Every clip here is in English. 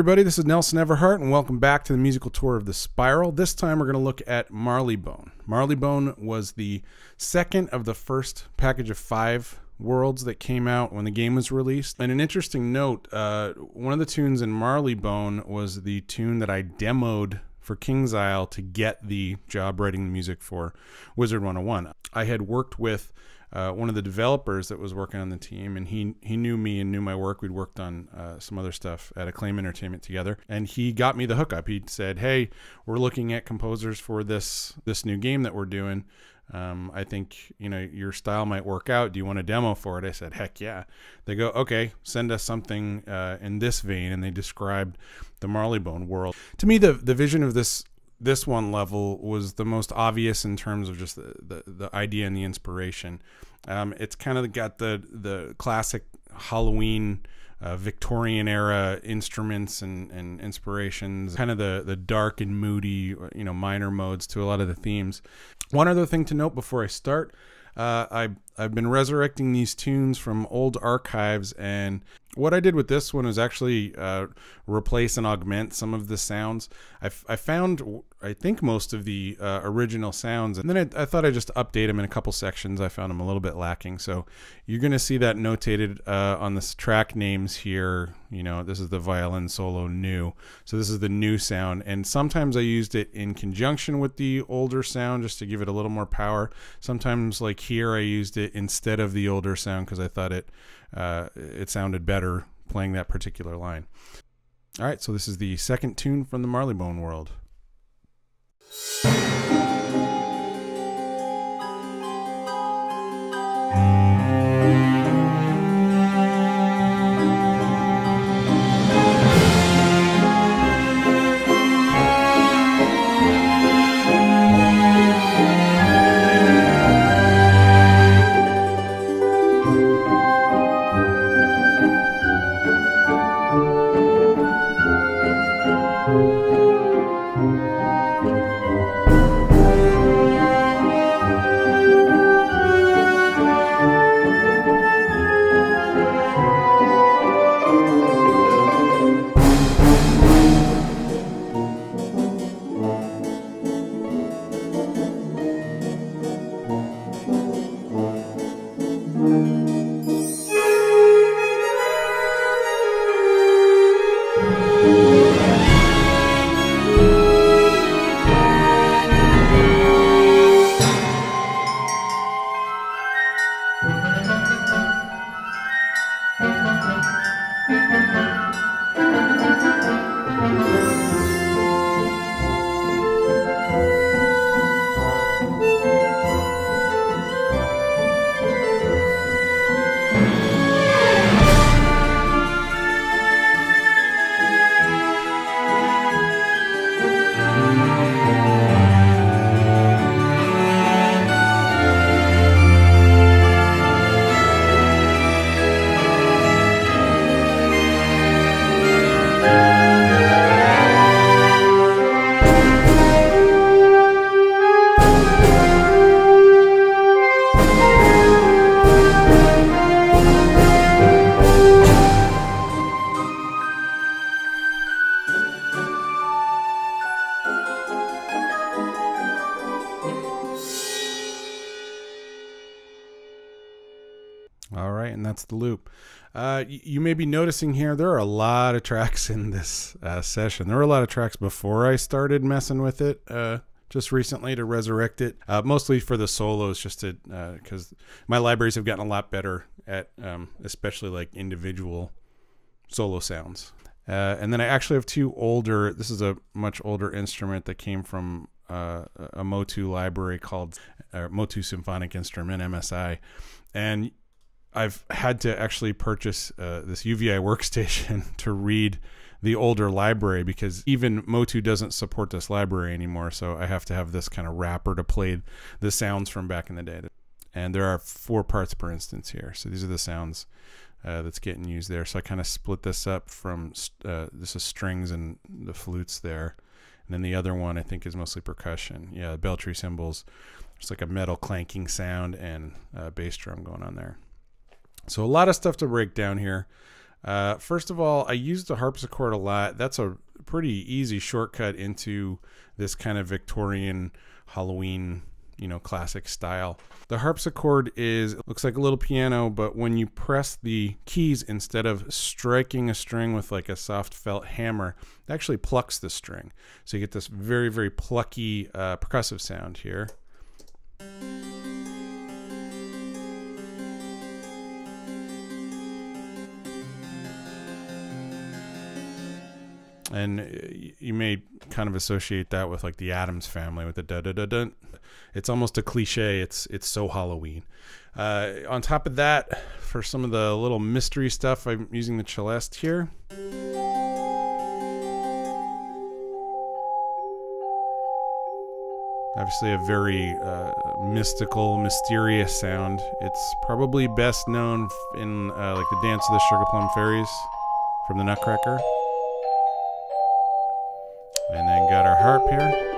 everybody, this is Nelson Everhart, and welcome back to the musical tour of the Spiral. This time we're going to look at Marleybone. Marleybone was the second of the first package of 5 worlds that came out when the game was released. And an interesting note, one of the tunes in Marleybone was the tune that I demoed for Kings Isle to get the job writing the music for Wizard 101. I had worked with one of the developers that was working on the team, and he knew me and knew my work. We'd worked on some other stuff at Acclaim Entertainment together, and he got me the hookup. He said, "Hey, we're looking at composers for this new game that we're doing. I think, you know, your style might work out. Do you want a demo for it?" I said, "Heck yeah." They go, "Okay, send us something in this vein," and they described the Marleybone world. To me, the vision of this one level was the most obvious in terms of just the idea and the inspiration. It's kind of got the classic Halloween Victorian era instruments and inspirations, kind of the dark and moody, you know, minor modes to a lot of the themes. One other thing to note before I start, I've been resurrecting these tunes from old archives, and what I did with this one is actually replace and augment some of the sounds. I found, I think, most of the original sounds, and then I thought I'd just update them in a couple sections. I found them a little bit lacking, so you're going to see that notated on this track names here. You know, this is the violin solo new, so this is the new sound, and sometimes I used it in conjunction with the older sound just to give it a little more power. Sometimes, like here, I used it instead of the older sound because I thought it sounded better playing that particular line. All right, so this is the second tune from the Marleybone world. All right, and that's the loop. You may be noticing here there are a lot of tracks in this session. There were a lot of tracks before I started messing with it just recently to resurrect it, mostly for the solos, just to because my libraries have gotten a lot better at especially like individual solo sounds. And then I actually have two older. This is a much older instrument that came from a Motu library called Motu Symphonic Instrument (MSI), and I've had to actually purchase this UVI workstation to read the older library because even Motu doesn't support this library anymore, so I have to have this kind of wrapper to play the sounds from back in the day. And there are 4 parts per instance here, so these are the sounds that's getting used there. So I kind of split this up from this is strings and the flutes there, and then the other one I think is mostly percussion. Yeah, beltry cymbals, just like a metal clanking sound, and bass drum going on there. So a lot of stuff to break down here. First of all, I used the harpsichord a lot. That's a pretty easy shortcut into this kind of Victorian Halloween, you know, classic style. The harpsichord looks like a little piano, but when you press the keys, instead of striking a string with like a soft felt hammer, it actually plucks the string. So you get this very, very plucky percussive sound here. And you may kind of associate that with like the Addams Family with the da-da-da-dun. It's almost a cliche. It's so Halloween. On top of that, for some of the little mystery stuff, I'm using the celeste here. Obviously a very mystical, mysterious sound. It's probably best known in like the Dance of the Sugar Plum Fairies from the Nutcracker. And then got our harp here.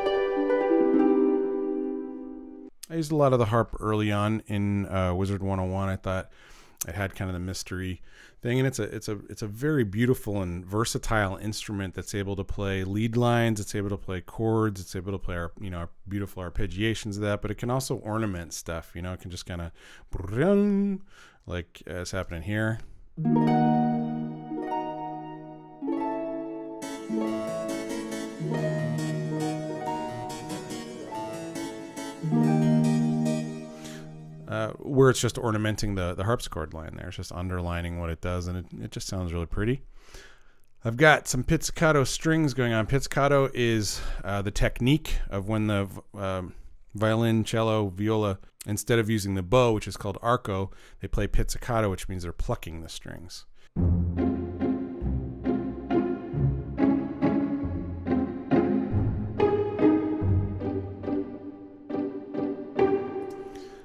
I used a lot of the harp early on in Wizard 101. I thought it had kind of the mystery thing, and it's a very beautiful and versatile instrument that's able to play lead lines. It's able to play chords. It's able to play our, you know, our beautiful arpeggiations of that. But it can also ornament stuff. You know, it can just kind of like it's happening here. Where it's just ornamenting the harpsichord line there. It's just underlining what it does, and it just sounds really pretty. I've got some pizzicato strings going on. Pizzicato is the technique of when the violin, cello, viola, instead of using the bow, which is called arco, they play pizzicato, which means they're plucking the strings.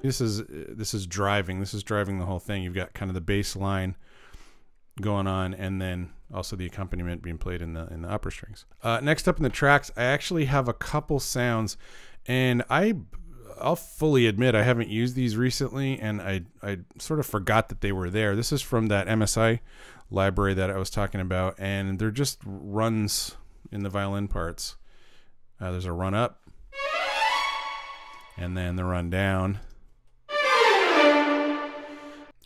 This is driving the whole thing. You've got kind of the bass line going on, and then also the accompaniment being played in the upper strings. Next up in the tracks, I actually have a couple sounds, and I'll fully admit I haven't used these recently, and I sort of forgot that they were there. This is from that MSI library that I was talking about, and they're just runs in the violin parts. There's a run up, and then the run down.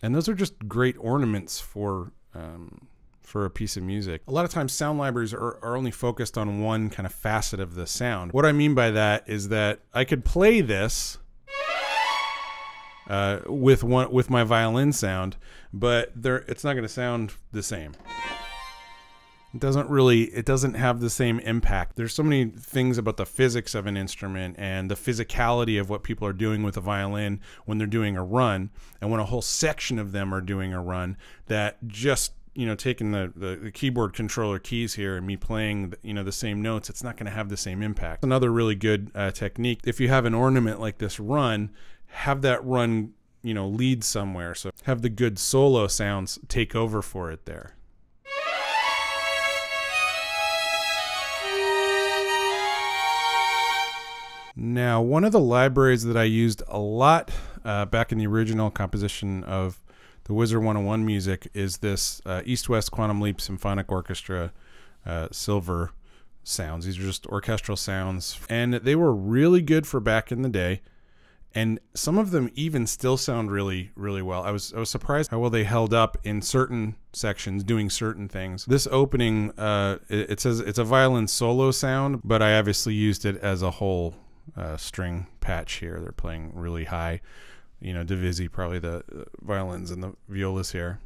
And those are just great ornaments for a piece of music. A lot of times sound libraries are only focused on one kind of facet of the sound. What I mean by that is that I could play this with my violin sound, but it's not going to sound the same. It doesn't have the same impact. There's so many things about the physics of an instrument and the physicality of what people are doing with a violin when they're doing a run, and when a whole section of them are doing a run, that just, you know, taking the keyboard controller keys here and me playing, you know, the same notes, it's not going to have the same impact. Another really good technique, if you have an ornament like this run, have that run, you know, lead somewhere. So have the good solo sounds take over for it there. Now, one of the libraries that I used a lot back in the original composition of the Wizard 101 music is this East-West Quantum Leap Symphonic Orchestra silver sounds. These are just orchestral sounds, and they were really good for back in the day. And some of them even still sound really, really well. I was surprised how well they held up in certain sections doing certain things. This opening, it says it's a violin solo sound, but I obviously used it as a whole. String patch here. They're playing really high, you know, divisi, probably the violins and the violas here.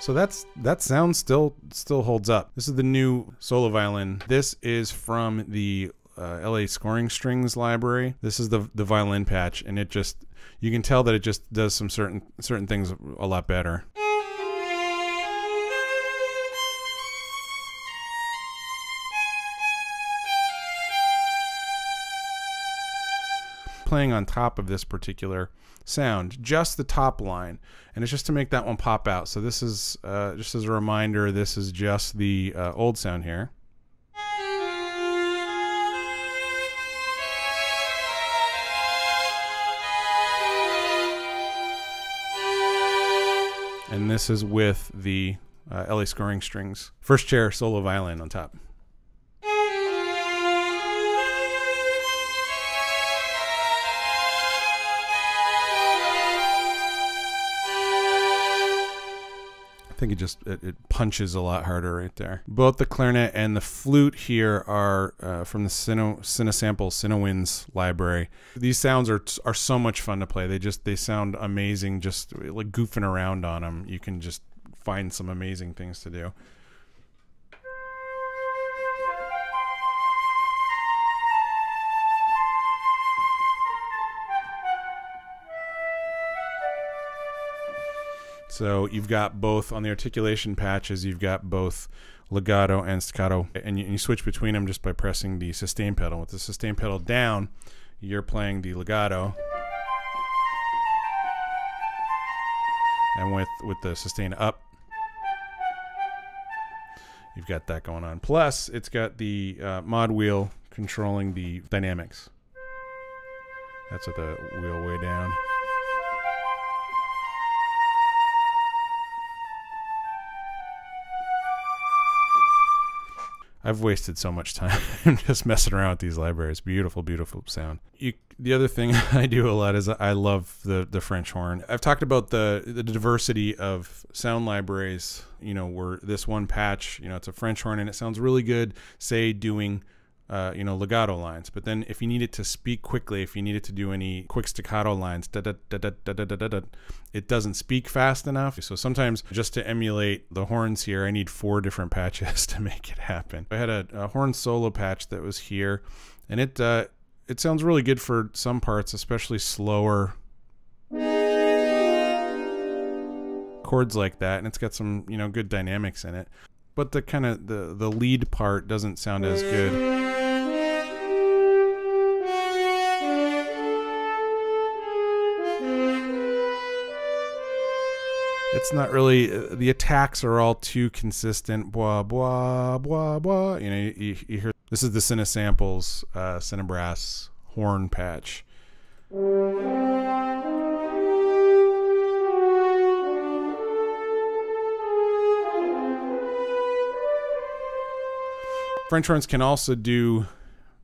So that sound still holds up. This is the new solo violin. This is from the LA scoring strings library. This is the violin patch, and it just, you can tell that it just does some certain things a lot better. Playing on top of this particular sound, just the top line, and it's just to make that one pop out. So this is just as a reminder, this is just the old sound here. And this is with the LA scoring strings. First chair solo violin on top. I think it punches a lot harder right there. Both the clarinet and the flute here are from the CineSample CineWinds library. These sounds are so much fun to play. They sound amazing. Just like goofing around on them, you can just find some amazing things to do. So you've got both on the articulation patches, you've got both legato and staccato, and you switch between them just by pressing the sustain pedal. With the sustain pedal down, you're playing the legato, and with the sustain up, you've got that going on. Plus, it's got the mod wheel controlling the dynamics. That's with the wheel way down. I've wasted so much time just messing around with these libraries. Beautiful, beautiful sound. The other thing I do a lot is I love the French horn. I've talked about the diversity of sound libraries, you know, where this one patch, you know, it's a French horn and it sounds really good, say doing, you know, legato lines. But then if you need it to speak quickly, if you need it to do any quick staccato lines, da da da da da da da da da, it doesn't speak fast enough. So sometimes just to emulate the horns here, I need 4 different patches to make it happen. I had a horn solo patch that was here, and it sounds really good for some parts, especially slower chords like that, and it's got some, you know, good dynamics in it. But the kind of the lead part doesn't sound as good. It's not really, the attacks are all too consistent. Blah, blah, blah, blah. You know, you hear, this is the CineSamples Cinebrass horn patch. French horns can also do,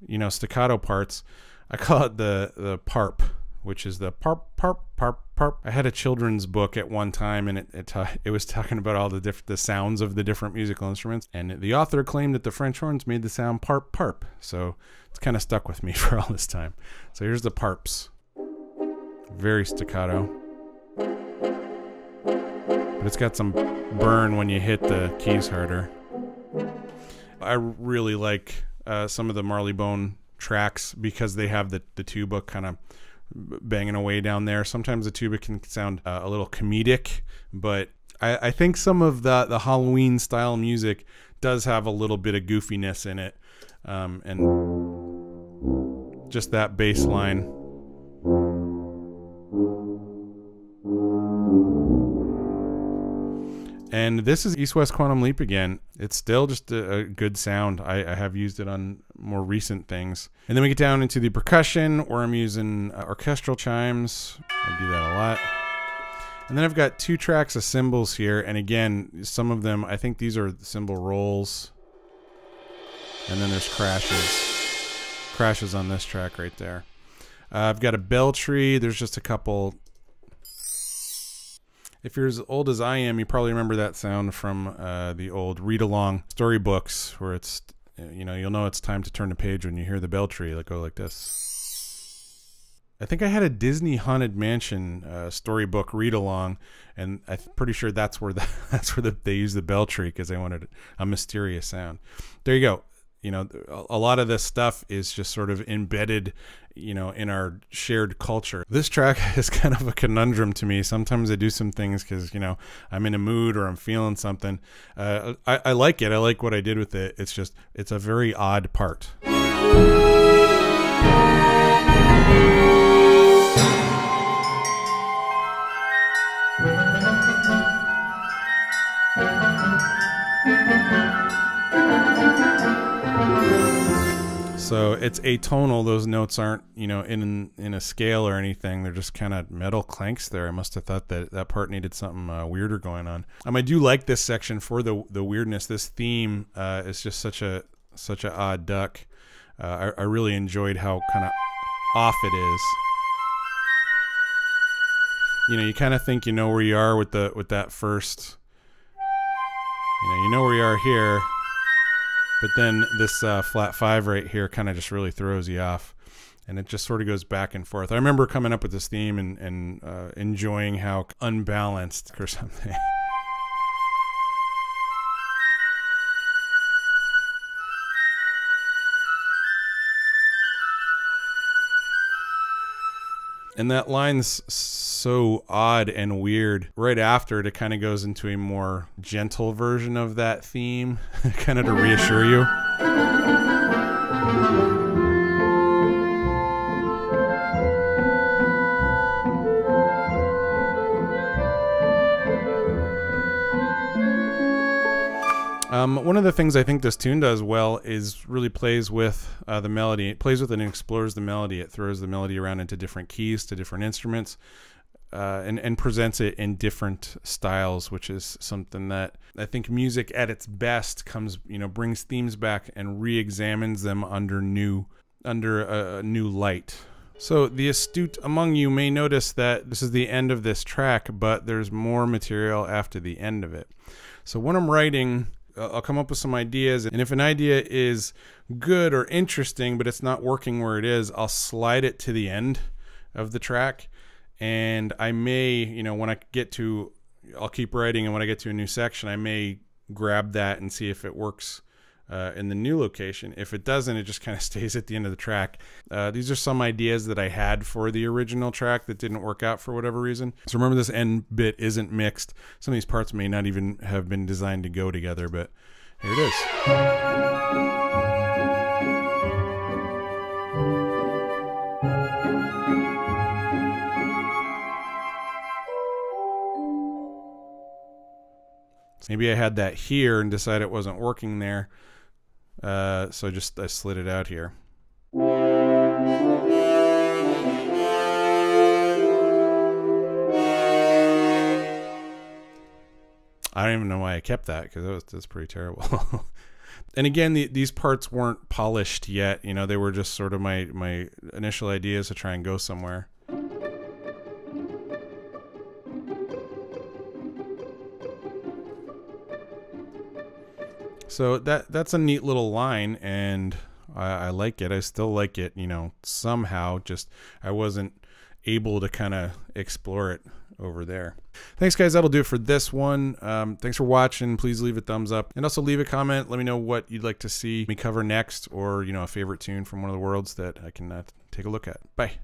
you know, staccato parts. I call it the parp, which is the parp, parp, parp, parp. I had a children's book at one time, and it was talking about all the sounds of the different musical instruments, and the author claimed that the French horns made the sound parp, parp. So it's kind of stuck with me for all this time. So here's the parps. Very staccato. But it's got some burn when you hit the keys harder. I really like some of the Marleybone tracks because they have the tuba kind of banging away down there. Sometimes the tuba can sound a little comedic, but I think some of the Halloween style music does have a little bit of goofiness in it, and just that bass line. And this is East-West Quantum Leap again. It's still just a good sound. I have used it on more recent things. And then we get down into the percussion, where I'm using orchestral chimes. I do that a lot. And then I've got 2 tracks of cymbals here. And again, some of them, I think these are cymbal rolls. And then there's crashes. Crashes on this track right there. I've got a bell tree. There's just a couple. If you're as old as I am, you probably remember that sound from the old read-along storybooks, where it's, you know, you'll know it's time to turn the page when you hear the bell tree, like go like this. I think I had a Disney Haunted Mansion storybook read-along, and I'm pretty sure that's where they used the bell tree because they wanted a mysterious sound. There you go. You know, a lot of this stuff is just sort of embedded, you know, in our shared culture. This track is kind of a conundrum to me. Sometimes I do some things because, you know, I'm in a mood or I'm feeling something. I like it. I like what I did with it. It's just, it's a very odd part. So it's atonal. Those notes aren't, you know, in a scale or anything. They're just kind of metal clanks there. I must have thought that that part needed something weirder going on. I do like this section for the weirdness. This theme is just such a odd duck. I really enjoyed how kind of off it is. You know, you kind of think you know where you are with the that first. You know where you are here. But then this flat five right here kind of just really throws you off, and it just sort of goes back and forth. I remember coming up with this theme and enjoying how unbalanced or something. And that line's so odd and weird. Right after it, it kind of goes into a more gentle version of that theme, kind of to reassure you. One of the things I think this tune does well is really plays with the melody. It plays with it and explores the melody. It throws the melody around into different keys, to different instruments, and presents it in different styles, which is something that I think music at its best comes, you know, brings themes back and re-examines them under a new light. So the astute among you may notice that this is the end of this track, but there's more material after the end of it. So when I'm writing, I'll come up with some ideas, and if an idea is good or interesting but it's not working where it is, I'll slide it to the end of the track, and I may, you know, when I get to, I'll keep writing, and when I get to a new section, I may grab that and see if it works in the new location. If it doesn't, it just kind of stays at the end of the track. These are some ideas that I had for the original track that didn't work out for whatever reason. So remember, this end bit isn't mixed. Some of these parts may not even have been designed to go together, but here it is. Maybe I had that here and decided it wasn't working there, so I slid it out here. I don't even know why I kept that, because that's pretty terrible. And again, these parts weren't polished yet. You know, they were just sort of my initial ideas to try and go somewhere. So that's a neat little line, and I like it. I still like it, you know, somehow. Just I wasn't able to kind of explore it over there. Thanks, guys. That'll do it for this one. Thanks for watching. Please leave a thumbs up, and also leave a comment. Let me know what you'd like to see me cover next, or, you know, a favorite tune from one of the worlds that I can take a look at. Bye.